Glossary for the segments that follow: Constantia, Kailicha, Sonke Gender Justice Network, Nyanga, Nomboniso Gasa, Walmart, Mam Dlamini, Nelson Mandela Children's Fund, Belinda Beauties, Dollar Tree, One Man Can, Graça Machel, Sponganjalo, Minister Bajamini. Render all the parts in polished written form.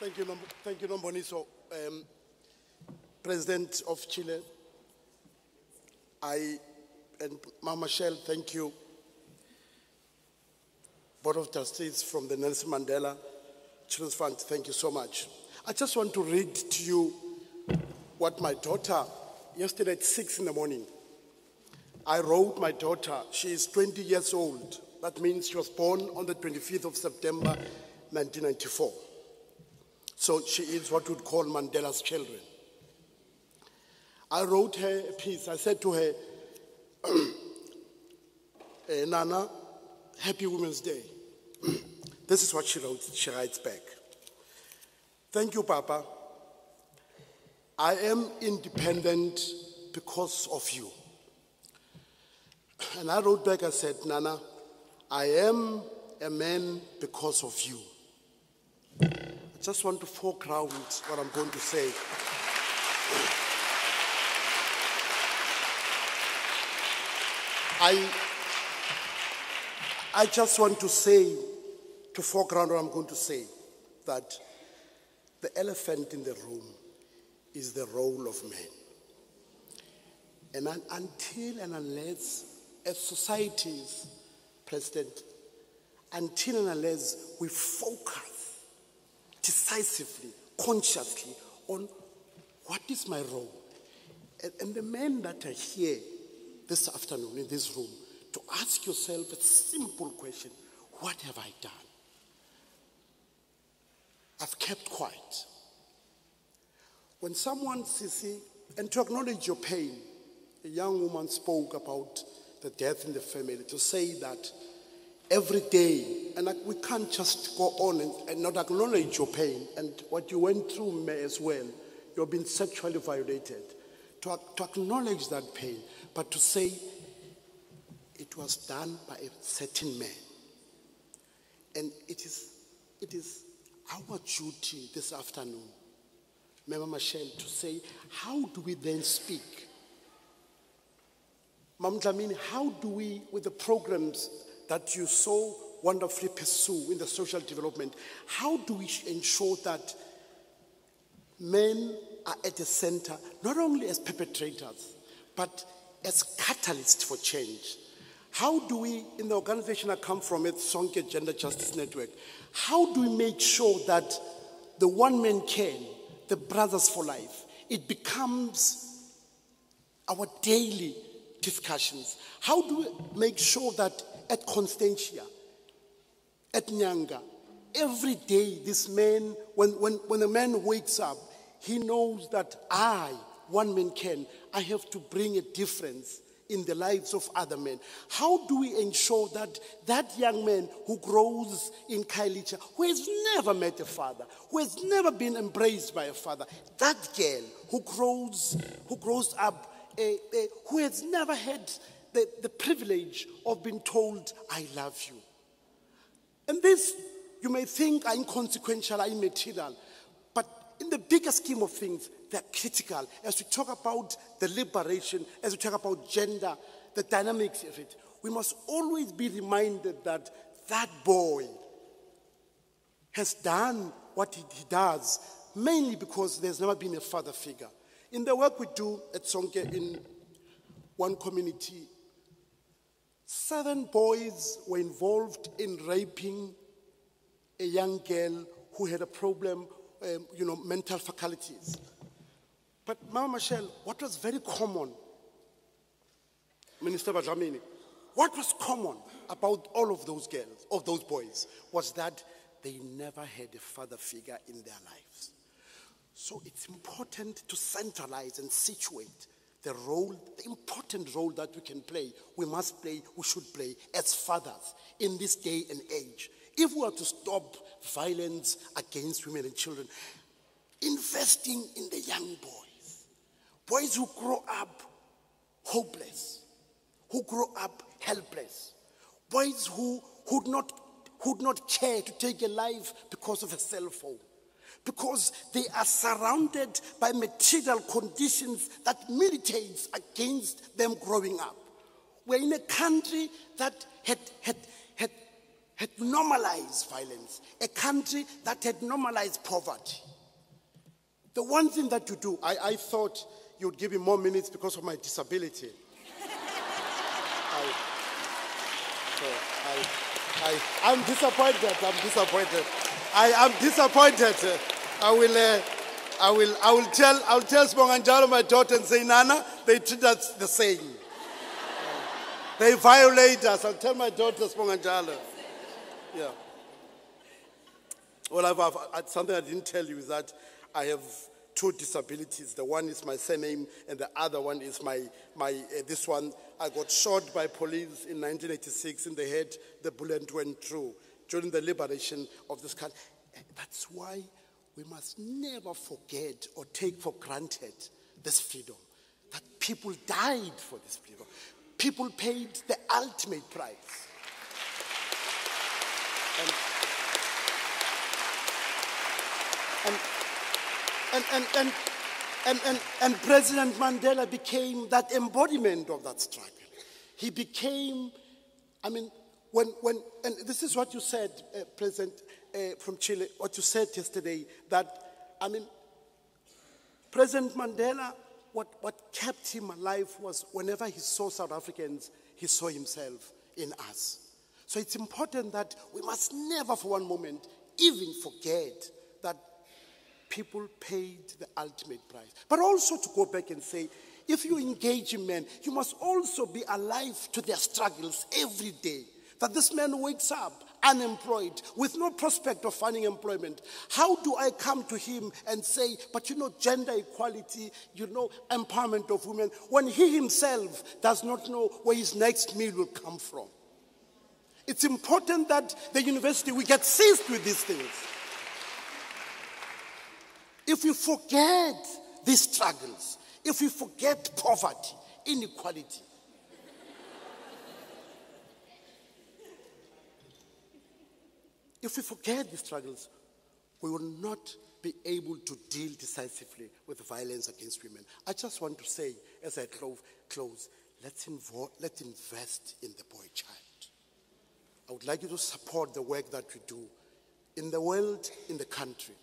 Thank you, Nomboniso. President of Chile, I and Mam Machel, thank you. Board of Trustees from the Nelson Mandela Children's Fund, thank you so much. I just want to read to you what my daughter, yesterday at 6 in the morning, I wrote my daughter. She is 20 years old. That means she was born on the 25th of September, 1994. So she is what we'd call Mandela's children. I wrote her a piece. I said to her, Nana, happy Women's Day. This is what she wrote. She writes back. Thank you, Papa. I am independent because of you. And I wrote back, I said, Nana, I am a man because of you. I just want to foreground what I'm going to say. I just want to say, to foreground what I'm going to say, that the elephant in the room is the role of men. And until and unless, as societies, President, until and unless we focus decisively, consciously on what is my role. And the men that are here this afternoon in this room, to ask yourself a simple question, what have I done? I've kept quiet. When someone sees, and to acknowledge your pain, a young woman spoke about the death in the family, to say that every day, and we can't just go on and not acknowledge your pain and what you went through as well. You've been sexually violated. To acknowledge that pain, but to say it was done by a certain man. And it is our duty this afternoon, Mam Machel, to say, how do we then speak? Mam Dlamini, how do we, with the programs that you so wonderfully pursue in the social development, how do we ensure that men are at the center, not only as perpetrators, but as catalysts for change? How do we, in the organization I come from, at Sonke Gender Justice Network, how do we make sure that the One Man Can, the Brothers for Life, it becomes our daily discussions? How do we make sure that at Constantia, at Nyanga, every day this man, when a man wakes up, he knows that I, One Man Can, I have to bring a difference in the lives of other men. How do we ensure that that young man who grows in Kailicha, who has never met a father, who has never been embraced by a father, that girl who grows up, who has never had the privilege of being told, I love you. And this, you may think, are inconsequential, are immaterial, but in the bigger scheme of things, they're critical. As we talk about the liberation, as we talk about gender, the dynamics of it, we must always be reminded that that boy has done what he does, mainly because there's never been a father figure. In the work we do at Sonke in one community, 7 boys were involved in raping a young girl who had a problem, mental faculties. But Mam Machel, what was very common, Minister Bajamini, what was common about all of those girls, of those boys, was that they never had a father figure in their lives. So it's important to centralize and situate the role, the important role that we can play, we must play, we should play as fathers in this day and age. If we are to stop violence against women and children, investing in the young boys, boys who grow up hopeless, who grow up helpless, boys who'd not care to take a life because of a cell phone, because they are surrounded by material conditions that militates against them growing up. We're in a country that had had normalized violence, a country that had normalized poverty. The one thing that you do, I thought you'd give me more minutes because of my disability. I'm disappointed, I'm disappointed. I will tell Sponganjalo, my daughter, and say, Nana, they treat us the same. They violate us. I'll tell my daughter, Sponganjalo. Yeah. Well, I've, something I didn't tell you is that I have two disabilities. The one is my surname, and the other one is this one. I got shot by police in 1986 in the head. The bullet went through during the liberation of this country. That's why we must never forget or take for granted this freedom, that people died for this freedom. People paid the ultimate price. And President Mandela became that embodiment of that struggle. He became, I mean, and this is what you said, President, from Chile, what you said yesterday, that, I mean, President Mandela, what kept him alive was whenever he saw South Africans, he saw himself in us. So it's important that we must never for one moment even forget that people paid the ultimate price. But also to go back and say, if you engage in men, you must also be alive to their struggles every day. That this man wakes up unemployed, with no prospect of finding employment. How do I come to him and say, but you know, gender equality, you know, empowerment of women, when he himself does not know where his next meal will come from? It's important that the university, we get seized with these things. If we forget these struggles, if we forget poverty, inequality, if we forget these struggles, we will not be able to deal decisively with violence against women. I just want to say, as I close, let's invest in the boy child. I would like you to support the work that we do in the world, in the country,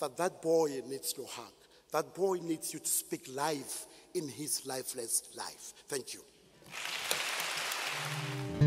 that boy needs your hug. That boy needs you to speak life in his lifeless life. Thank you.